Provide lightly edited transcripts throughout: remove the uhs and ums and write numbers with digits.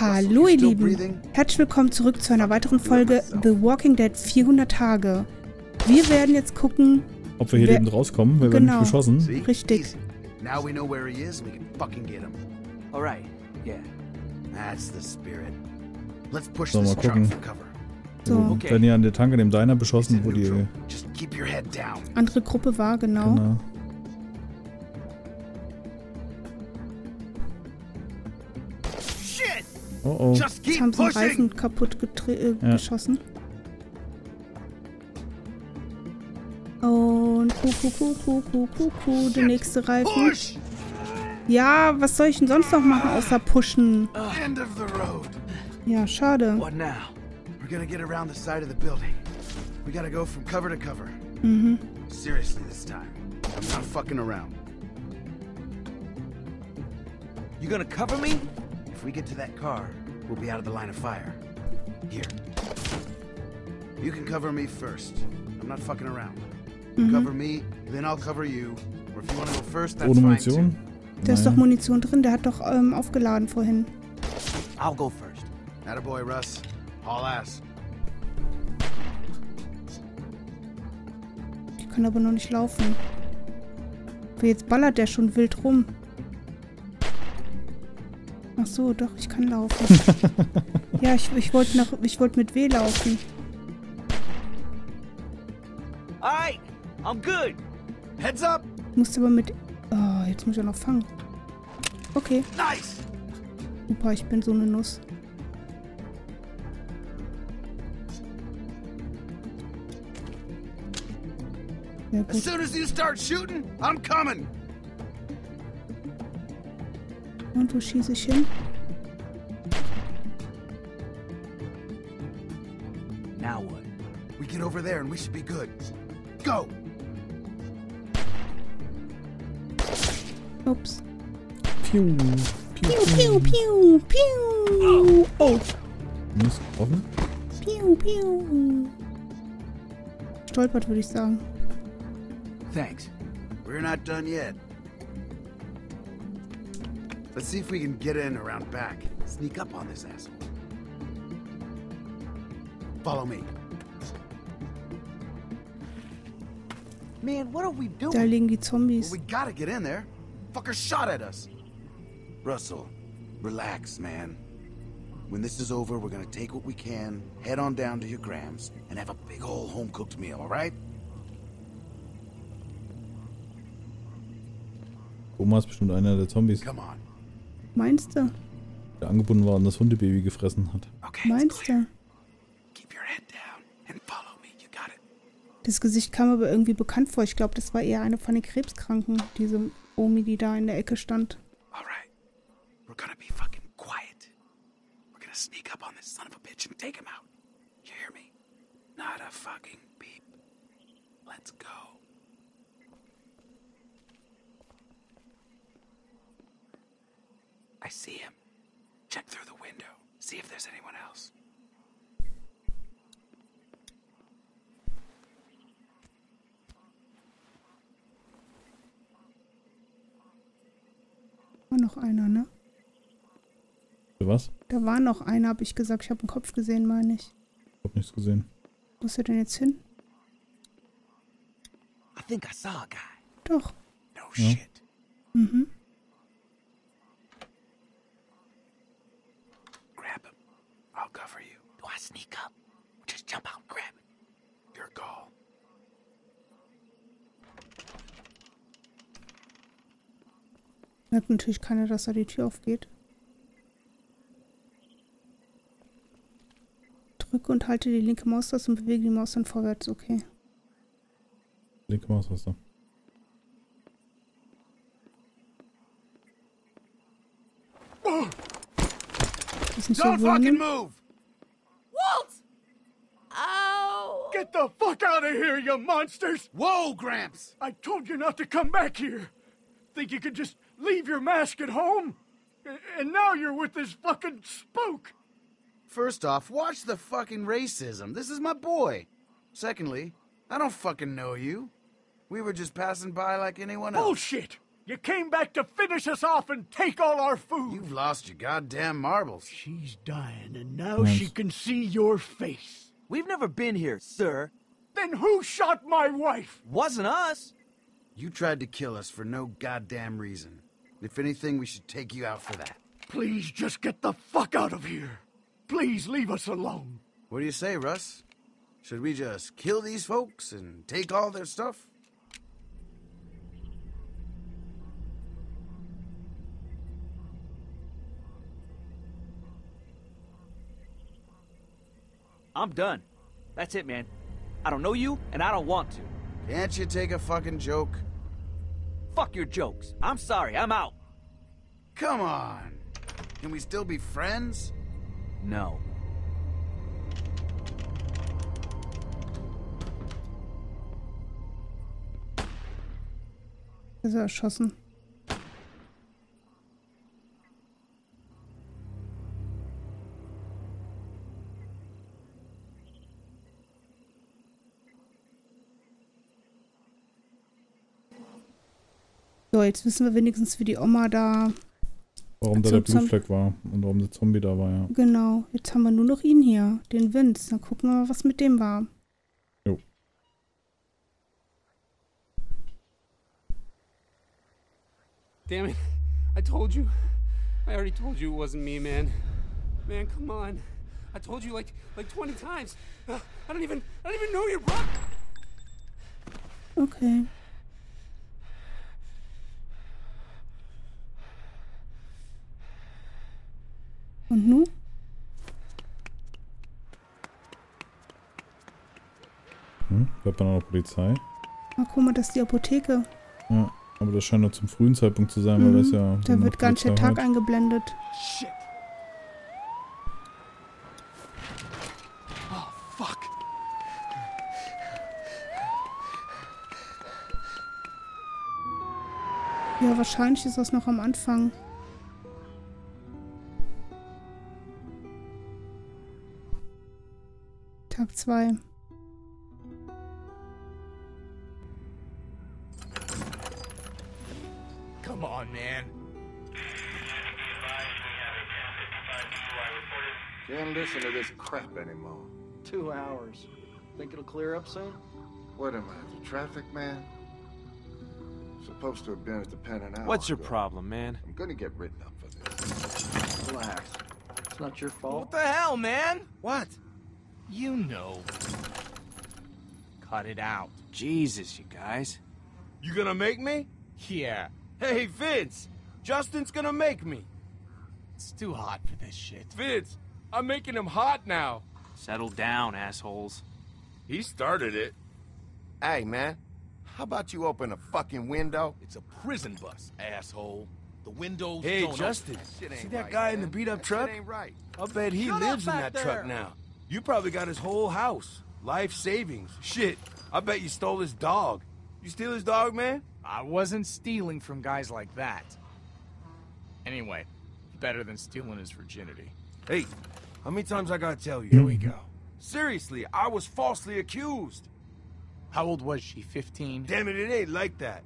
Hallo ihr Lieben, herzlich willkommen zurück zu einer weiteren Folge The Walking Dead 400 Tage. Wir werden jetzt gucken, ob wir hier lebend rauskommen, weil wir nicht geschossen. Richtig. So, mal gucken. So. Wenn ihr an der Tanke, dem Diner beschossen, wo die andere Gruppe war, genau. Oh oh. Jetzt haben sie den Reifen kaputt geschossen. Und der nächste Reifen. Ja, was soll ich denn sonst noch machen, außer pushen? Ja, schade. Mhm. If we get to that car, we'll be out of the line of fire. Here. You can cover me first. I'm not fucking around. Cover me, then I'll cover you. Or if you want to go first, that's fine too. Da ist doch Munition drin, der hat doch aufgeladen vorhin. I'll go first. Attaboy, Russ. Haul ass. Ich kann aber noch nicht laufen. Jetzt ballert der schon wild rum. Ach so, doch, ich kann laufen. Ja, ich wollte mit W laufen. Alright, I'm good. Heads up. Musste aber mit jetzt muss ich ja noch fangen. Okay. Nice. Super, ich bin so eine Nuss. Ja, gut. As soon as you start shooting, I'm coming. Und wo schieße ich hin? Now what? We get over there and we should be good. Go. Ups. Piu, piu, piu, piu, piu. Oh. Muss offen. Piu, piu. Stolpert, würde ich sagen. Thanks. We're not done yet. Let's see if we can get in around back. Sneak up on this asshole. Follow me. Man, what are we doing? Da liegen die Zombies. We gotta get in there. Fucker shot at us. Russell, relax, man. When this is over, we're gonna take what we can, head on down to your Grams, and have a big old home-cooked meal, all right? Oma ist bestimmt einer der Zombies. Come on. Meinst du? Der angebunden war und das Hundebaby gefressen hat. Okay, meinst du? Das Gesicht kam aber irgendwie bekannt vor. Ich glaube, das war eher eine von den Krebskranken, diese Omi, die da in der Ecke stand. Let's go. I see him. Check through the window. See if there's anyone else. War noch einer, ne? Was? Da war noch einer, habe ich gesagt. Ich habe einen Kopf gesehen, meine ich. Ich habe nichts gesehen. Wo ist er denn jetzt hin? I think I saw a guy. Doch. No shit. Mhm. Sneak up. Just jump out and grab it. Your call. Merkt natürlich keiner, dass da die Tür aufgeht. Drücke und halte die linke Maustaste und bewege die Maus dann vorwärts, okay. Linke Maustaste. Don't fucking move! Get the fuck out of here, you monsters! Whoa, Gramps! I told you not to come back here! Think you could just leave your mask at home? And now you're with this fucking spook! First off, watch the fucking racism. This is my boy. Secondly, I don't fucking know you. We were just passing by like anyone else. Bullshit! You came back to finish us off and take all our food. You've lost your goddamn marbles. She's dying, and now she can see your face. We've never been here, sir. Then who shot my wife? Wasn't us. You tried to kill us for no goddamn reason. If anything, we should take you out for that. Please just get the fuck out of here. Please leave us alone. What do you say, Russ? Should we just kill these folks and take all their stuff? I'm done. That's it, man. I don't know you, and I don't want to. Can't you take a fucking joke? Fuck your jokes. I'm sorry, I'm out. Come on. Can we still be friends? No. Ist er erschossen? So, jetzt wissen wir wenigstens, wie die Oma da... Warum da der Blutfleck war und warum der Zombie da war, ja. Genau, jetzt haben wir nur noch ihn hier, den Vince. Dann gucken wir mal, was mit dem war. Jo. Damn it. I told you. I already told you it wasn't me, man. Man, come on. I told you like 20 times. I don't even know your brother. Okay. Und nun? Bleibt bei der Polizei. Ach, guck mal, das ist die Apotheke. Ja, aber das scheint noch zum frühen Zeitpunkt zu sein, weil das ja... Da wird ganz der Tag eingeblendet. Shit. Oh, fuck. Ja, wahrscheinlich ist das noch am Anfang. Tag 2. Come on, man. Can't listen to this crap anymore. 2 hours. Think it'll clear up soon? What am I, the traffic man? Supposed to have been at the pen an hour. What's your problem, man? I'm gonna get written up for this. Relax. It's not your fault. What the hell, man? What? You know. Cut it out. Jesus, you guys. You gonna make me? Yeah. Hey, Vince! Justin's gonna make me. It's too hot for this shit. Vince, I'm making him hot now. Settle down, assholes. He started it. Hey, man. How about you open a fucking window? It's a prison bus, asshole. The windows don't open. Hey, Justin. See that guy in the beat-up truck? Ain't right. I bet he lives in that truck now. You probably got his whole house, life savings, shit. I bet you stole his dog. You steal his dog, man? I wasn't stealing from guys like that. Anyway, better than stealing his virginity. Hey, how many times I gotta tell you? Here we go. Seriously, I was falsely accused. How old was she, 15? Damn it, it ain't like that.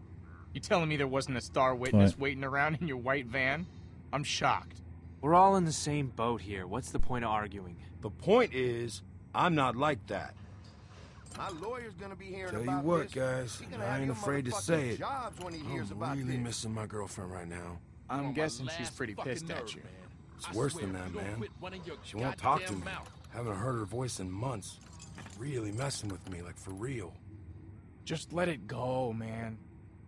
You telling me there wasn't a star witness waiting around in your white van? I'm shocked. We're all in the same boat here. What's the point of arguing? The point is, I'm not like that. My lawyer's gonna be hearing about this. Tell you what, guys, I ain't afraid to say it. I'm really missing my girlfriend right now. I'm guessing she's pretty pissed at you. It's worse than that, man. She won't talk to me. Haven't heard her voice in months. Really messing with me, like for real. Just let it go, man.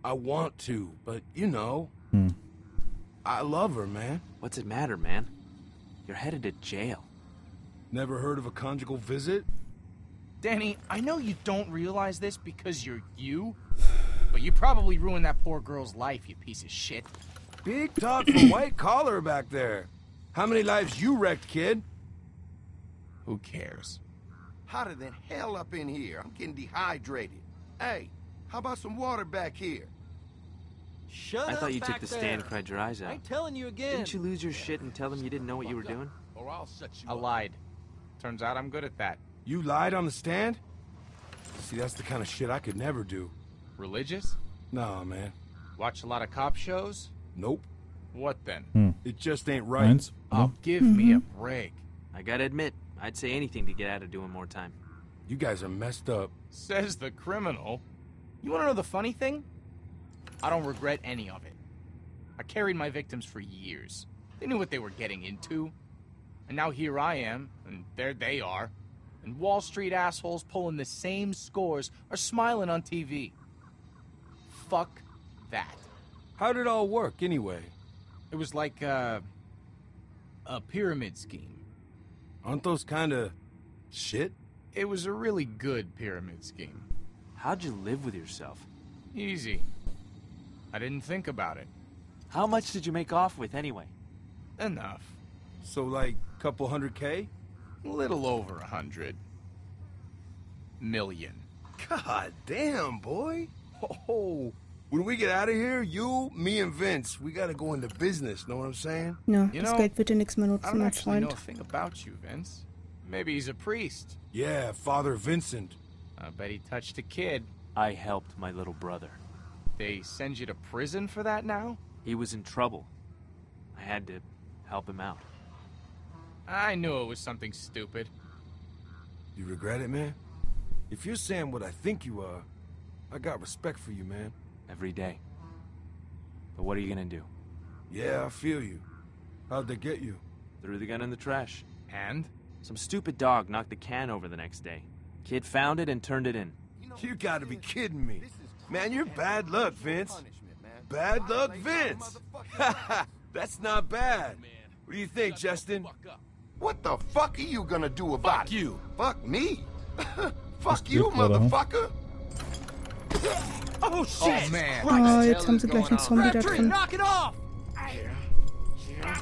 I want to, but you know. I love her, man. What's it matter, man? You're headed to jail. Never heard of a conjugal visit? Danny, I know you don't realize this because you're you, but you probably ruined that poor girl's life, you piece of shit. Big talk for white collar back there. How many lives you wrecked, kid? Who cares? Hotter than hell up in here. I'm getting dehydrated. Hey, how about some water back here? Shut up. I thought you took the stand and cried your eyes out. I ain't telling you again. Didn't you lose your shit and tell them you didn't know what you were doing? Or I'll set you up. I lied. Turns out I'm good at that. You lied on the stand? See, that's the kind of shit I could never do. Religious? Nah, man. Watch a lot of cop shows? Nope. What then? It just ain't right. Oh, give me a break. I gotta admit, I'd say anything to get out of doing more time. You guys are messed up. Says the criminal. You wanna know the funny thing? I don't regret any of it. I carried my victims for years. They knew what they were getting into. And now here I am, and there they are. And Wall Street assholes pulling the same scores are smiling on TV. Fuck that. How'd it all work, anyway? It was like, a pyramid scheme. Aren't those kinda shit? It was a really good pyramid scheme. How'd you live with yourself? Easy. I didn't think about it. How much did you make off with, anyway? Enough. So, like, couple $100K? A little over 100 million. God damn, boy. Oh, when we get out of here, you, me, and Vince, we gotta go into business, know what I'm saying? No, you know, Geld bitte nix mehr nutzen, I don't actually know a thing about you, Vince. Maybe he's a priest. Yeah, Father Vincent. I bet he touched a kid. I helped my little brother. They send you to prison for that now? He was in trouble. I had to help him out. I knew it was something stupid. You regret it, man? If you're saying what I think you are, I got respect for you, man. Every day. But what are you gonna do? Yeah, I feel you. How'd they get you? Threw the gun in the trash. And? Some stupid dog knocked the can over the next day. Kid found it and turned it in. You gotta be kidding me. Man, you're bad luck, Vince. Bad luck, Vince! Haha, that's not bad. What do you think, Justin? What the fuck are you gonna do about it? You? Fuck me? Fuck you, motherfucker! Oh shit! Oh, man. Oh, jetzt haben sie gleich einen Zombie da drin.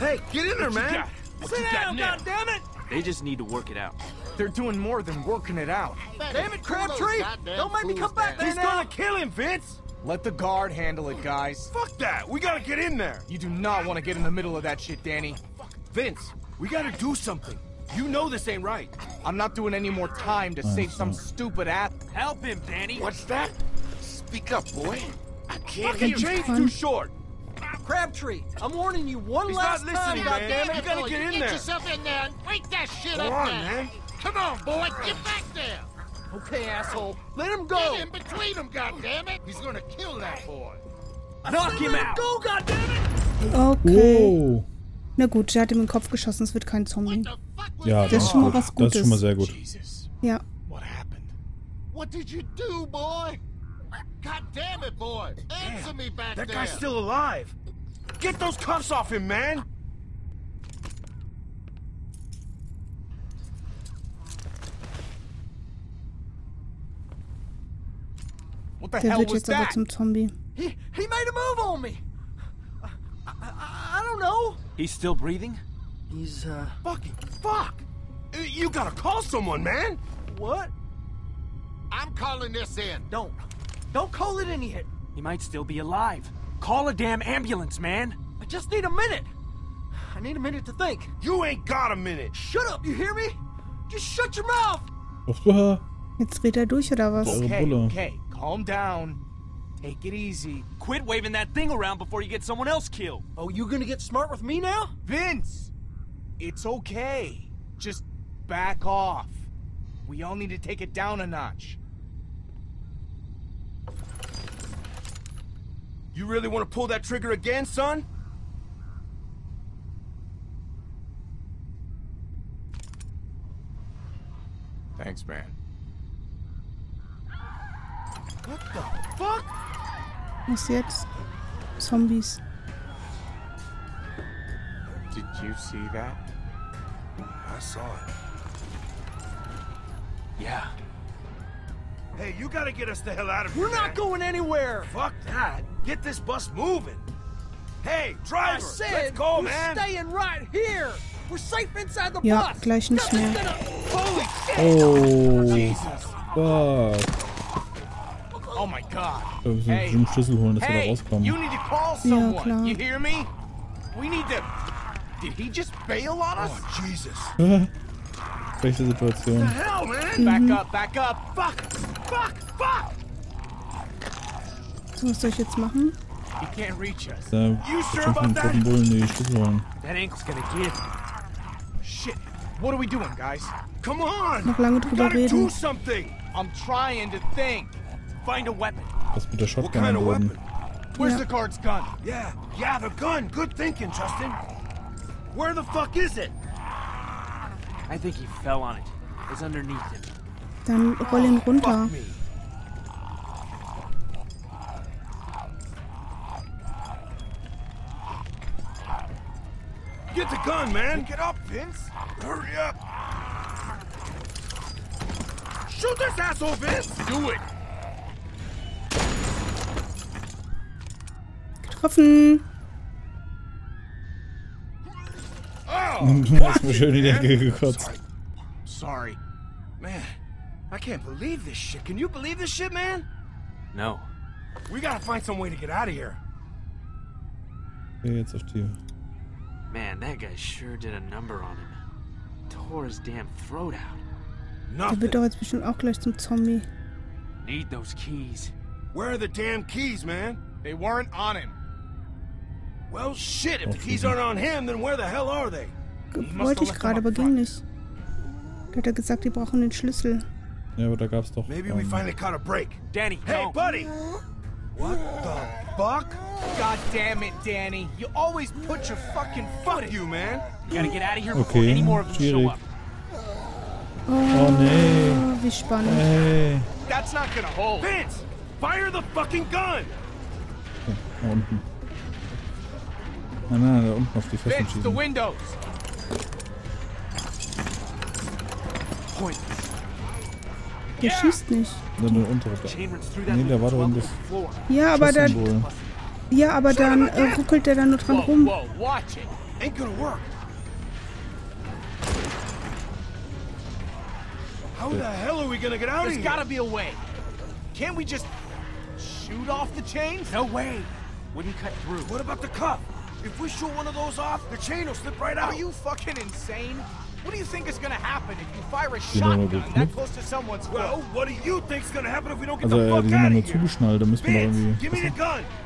Hey, get in there, man! Sit down, goddammit! They just need to work it out. They're doing more than working it out. Damn it, Crabtree! Don't make me come back there now! He's gonna kill him, Vince! Let the guard handle it, guys. Fuck that! We gotta get in there! You do not want to get in the middle of that shit, Danny. Vince, we gotta do something. You know this ain't right. I'm not doing any more time to save some stupid ass. Help him, Danny. What's that? Speak up, boy. I can't hear you. Fucking chain's too short. Crabtree, I'm warning you one last time. He's not listening, man. You gotta get in there. Get yourself in there and wake that shit up, man. Come on, boy. Get back there. Okay, asshole. Let him go. Get in between them, goddammit. He's gonna kill that boy. Knock him out. Go, goddammit. Okay. Na gut, der hat ihm in den Kopf geschossen, es wird kein Zombie. Ja, das ist schon mal was Gutes. Das ist schon mal sehr gut. Ja. What did you do, boy? God damn it, boy. Answer me back there. That guy's still alive. Get those cuffs off him, man. What the hell was that? He made a move on me. I don't know. He's still breathing? He's, Fucking fuck! You gotta call someone, man! What? I'm calling this in. Don't call it in yet. He might still be alive. Call a damn ambulance, man! I just need a minute. I need a minute to think. You ain't got a minute. Shut up, you hear me? Just shut your mouth! Jetzt dreht durch, oder was? Okay, calm down. Take it easy. Quit waving that thing around before you get someone else killed. Oh, you gonna get smart with me now? Vince! It's okay. Just back off. We all need to take it down a notch. You really want to pull that trigger again, son? Thanks, man. What the fuck? Was jetzt? Zombies. Did you see that? I saw it. Yeah. Hey, you gotta get us the hell out of here. We're not going anywhere. Fuck that. Get this bus moving. Hey, driver. I said, let's go, man. We're staying right here. We're safe inside the bus. Gleich nicht mehr. Holy shit. Oh, Jesus. Fuck. Oh my God. Wir müssen den Schlüssel holen, dass wir da rauskommen. You need to call someone. You hear me? We need to. Did he just bail on us? Oh Jesus. Schlechte Situation. Hell, man. Back up. Fuck. Fuck. Fuck. Was soll ich jetzt machen? He can't reach us. You sure about that? That ankle's gonna get it. Shit. What are we doing, guys? Come on. Noch lange drüber reden. Do something. I'm trying to think. Find a weapon. Was mit der Shotgun? What kind of weapon? Where's the guard's gun? Yeah. Yeah, the gun. Good thinking, Justin. Where the fuck is it? I think he fell on it. It's underneath him. Dann roll ihn runter. Get the gun, man. Get up, Vince. Hurry up. Shoot this asshole, Vince. Do it. Getroffen. Das war schön in die Ecke gekotzt. Sorry. Man, I can't believe this shit. Can you believe this shit, man? No. We gotta find some way to get out of here. Okay, jetzt auf Tür. Man, that guy sure did a number on him. Tore his damn throat out. Der wird doch jetzt bestimmt auch gleich zum Zombie. Need those keys. Where are the damn keys, man? They weren't on him. Well, shit, if the keys aren't on him, then where the hell are they? Wollte ich gerade, aber ging nicht. Da hat er gesagt, die brauchen den Schlüssel. Ja, aber da gab's doch. Maybe we finally caught a break. Danny, hey, buddy! What the fuck? God damn it, Danny. You always put your fucking foot you, man. You gotta get out of here before any more of them show up. Oh nee. Wie spannend. Hey. That's not gonna hold. Vince! Fire the fucking gun! Da unten. Nein, nein, da unten auf die Fesseln schießen. The windows. Der schießt nicht. Sondern untere. Nee, der war doch in das. Ja, aber dann. Ja, aber dann ruckelt der dann nur dran rum. How the hell are we gonna get out of here? There's gotta be a way. Can't we just shoot off the chains? No way. Wouldn't cut through. What about the cup? If we shoot one of those off, the chain will slip right out. Are you fucking insane? What do you think is going to happen if you fire a shotgun that close to someone's foot? Well, what do you think is going to happen if we don't get the fuck out of here? Also, die sind zugeschnallt, da müssen wir irgendwie.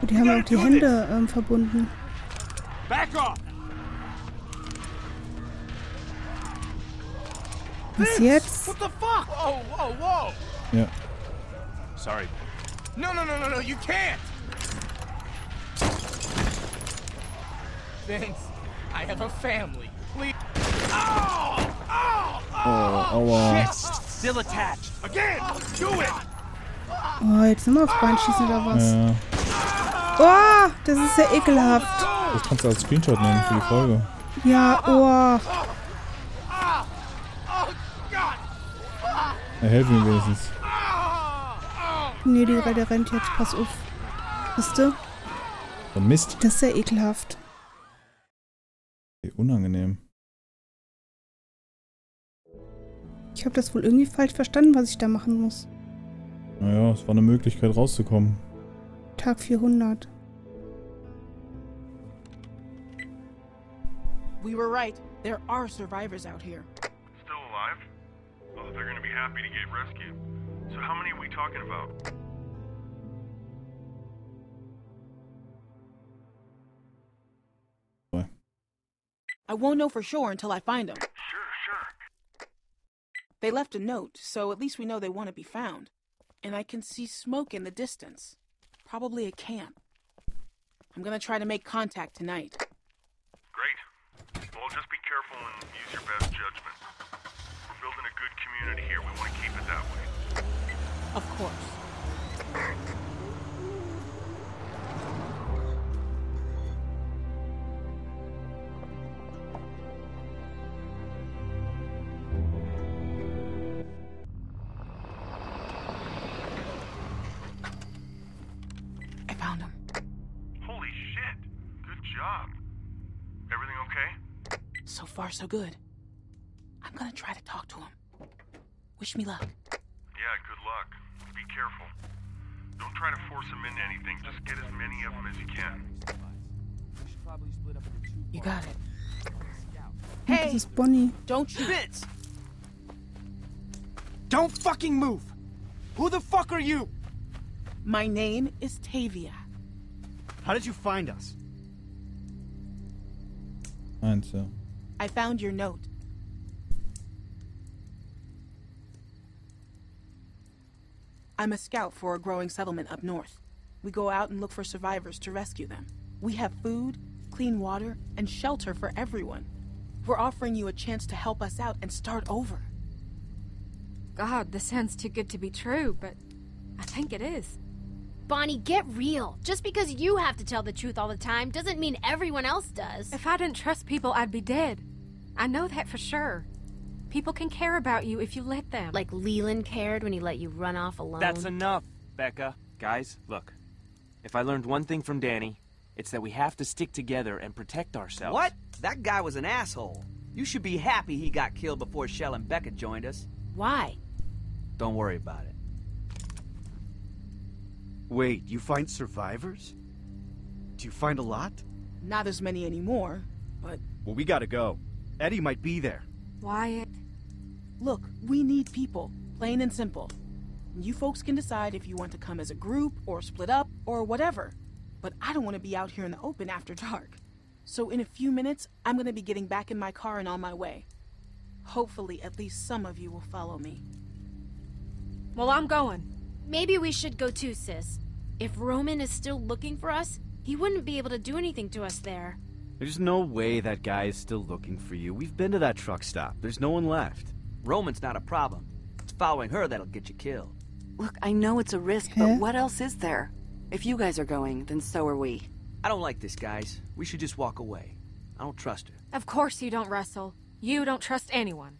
Und die haben auch die Hände verbunden. Back off. Was jetzt? What the fuck? Whoa, whoa, whoa. Ja. Sorry. No, no, no, no, no, you can't. Vince, I have a family. Please. Oh, oh, oh, oh, shit. Still attached. Again, do it. Oh, jetzt nochmal auf Beinschießen oder was? Ja. Oh, das ist ja ekelhaft. Das kannst du als Screenshot nehmen für die Folge. Ja, oh. Er hält mir wenigstens. Nee, der rennt jetzt, pass auf. Wisst ihr? Oh, Mist. Das ist ja ekelhaft. Unangenehm. Ich habe das wohl irgendwie falsch verstanden, was ich da machen muss. Naja, es war eine Möglichkeit rauszukommen. Tag 400. We were right. There are survivors out here. Still alive? Oh, they're gonna be happy to get rescued. So how many are we talking about? I won't know for sure until I find them. Sure, sure. They left a note, so at least we know they want to be found. And I can see smoke in the distance. Probably a camp. I'm gonna try to make contact tonight. Great. Well, just be careful and use your best judgment. We're building a good community here. We want to keep it that way. Of course. So good. I'm gonna try to talk to him. Wish me luck. Yeah, good luck. Be careful. Don't try to force him into anything. Just get as many of them as you can. You got it. Hey, this is Bonnie. Don't Vince. Don't fucking move. Who the fuck are you? My name is Tavia. How did you find us? Answer. I found your note. I'm a scout for a growing settlement up north. We go out and look for survivors to rescue them. We have food, clean water, and shelter for everyone. We're offering you a chance to help us out and start over. God, this sounds too good to be true, but I think it is. Bonnie, get real. Just because you have to tell the truth all the time doesn't mean everyone else does. If I didn't trust people, I'd be dead. I know that for sure. People can care about you if you let them. Like Leland cared when he let you run off alone. That's enough, Becca. Guys, look. If I learned one thing from Danny, it's that we have to stick together and protect ourselves. What? That guy was an asshole. You should be happy he got killed before Shell and Becca joined us. Why? Don't worry about it. Wait, you find survivors? Do you find a lot? Not as many anymore, but... Well, we gotta go. Eddie might be there. Wyatt. Look, we need people. Plain and simple. You folks can decide if you want to come as a group, or split up, or whatever. But I don't want to be out here in the open after dark. So in a few minutes, I'm going to be getting back in my car and on my way. Hopefully, at least some of you will follow me. Well, I'm going. Maybe we should go too, sis. If Roman is still looking for us, he wouldn't be able to do anything to us there. There's no way that guy is still looking for you. We've been to that truck stop. There's no one left. Roman's not a problem. It's following her that'll get you killed. Look, I know it's a risk, but what else is there? If you guys are going, then so are we. I don't like this, guys. We should just walk away. I don't trust her. Of course you don't, Russell. You don't trust anyone.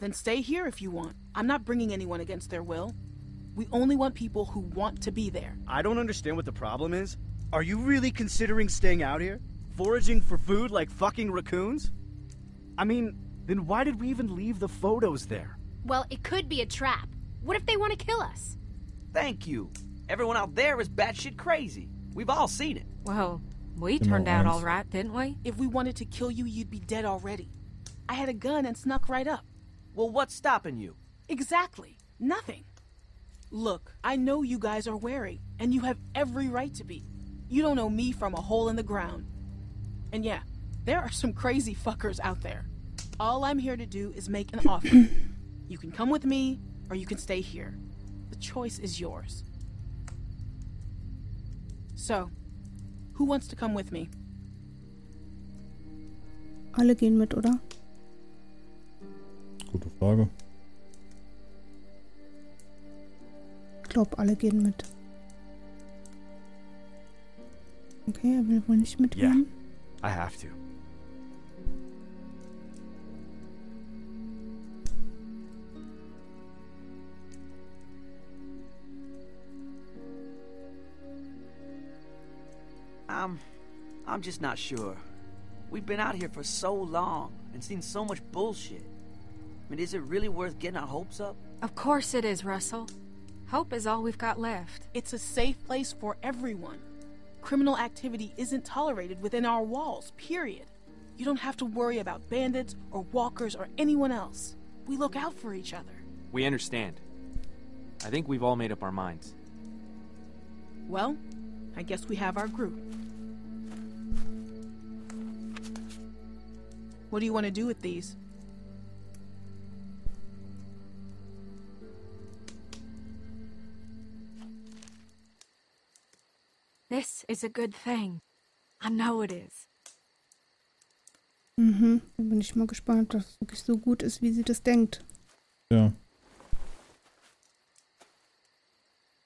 Then stay here if you want. I'm not bringing anyone against their will. We only want people who want to be there. I don't understand what the problem is. Are you really considering staying out here? Foraging for food like fucking raccoons? I mean, then why did we even leave the photos there? Well, it could be a trap. What if they want to kill us? Thank you. Everyone out there is batshit crazy. We've all seen it. Well, we turned out all right, didn't we? If we wanted to kill you, you'd be dead already. I had a gun and snuck right up. Well, what's stopping you? Exactly. Nothing. Look, I know you guys are wary, and you have every right to be. You don't know me from a hole in the ground. And yeah, there are some crazy fuckers out there. All I'm here to do is make an offer. You can come with me, or you can stay here. The choice is yours. So, who wants to come with me? Alle gehen mit, oder? Gute Frage. Ich glaube, alle gehen mit. Okay, er will wohl nicht mitgehen. Yeah, I have to. I'm just not sure. We've been out here for so long and seen so much bullshit. I mean, is it really worth getting our hopes up? Of course it is, Russell. Hope is all we've got left. It's a safe place for everyone. Criminal activity isn't tolerated within our walls, period. You don't have to worry about bandits or walkers or anyone else. We look out for each other. We understand. I think we've all made up our minds. Well, I guess we have our group. What do you want to do with these? This is a good thing. I know it is. Mhm. Da bin ich mal gespannt, ob das wirklich so gut ist, wie sie das denkt. Ja.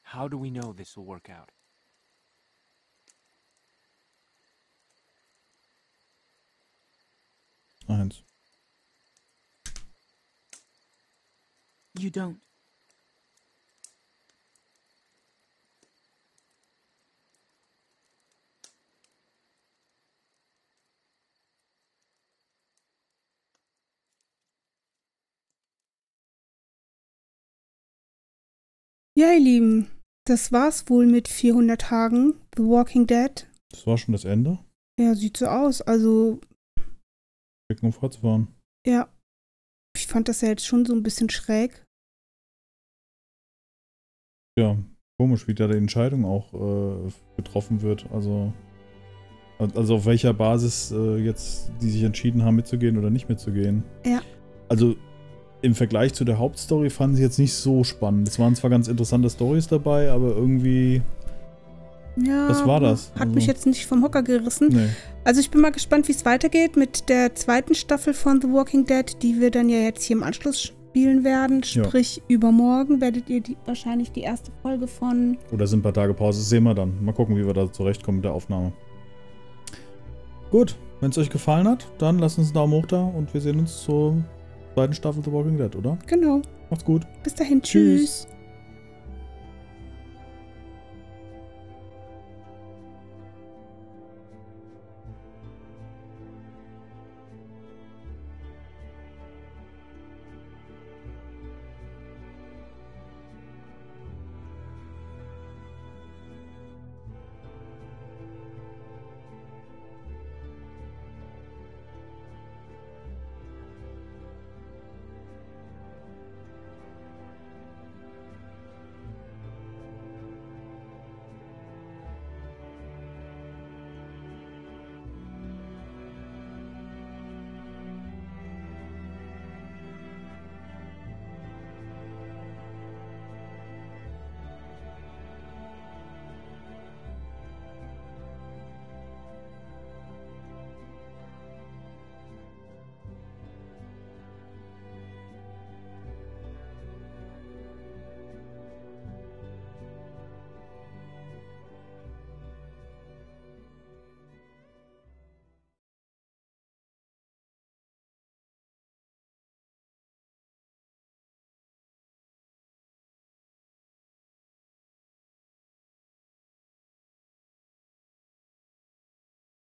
How do we know this will work out? Eins. You don't. Ja, ihr Lieben, das war's wohl mit 400 Tagen The Walking Dead. Das war schon das Ende? Ja, sieht so aus, also... Checken, um fortzufahren. Ja, ich fand das ja jetzt schon so ein bisschen schräg. Ja, Komisch, wie da die Entscheidung auch getroffen wird. Also auf welcher Basis jetzt die sich entschieden haben, mitzugehen oder nicht mitzugehen. Ja. Also im Vergleich zu der Hauptstory fanden sie jetzt nicht so spannend. Es waren zwar ganz interessante Storys dabei, aber irgendwie... Ja, was war das? Hat mich jetzt nicht vom Hocker gerissen. Nee. Also ich bin mal gespannt, wie es weitergeht mit der zweiten Staffel von The Walking Dead, die wir dann ja jetzt hier im Anschluss spielen werden. Sprich, übermorgen werdet ihr wahrscheinlich die erste Folge von... Oder sind ein paar Tage Pause, das sehen wir dann. Mal gucken, wie wir da zurechtkommen mit der Aufnahme. Gut, wenn es euch gefallen hat, dann lasst uns einen Daumen hoch da und wir sehen uns zur zweiten Staffel The Walking Dead, oder? Genau. Macht's gut. Bis dahin, tschüss.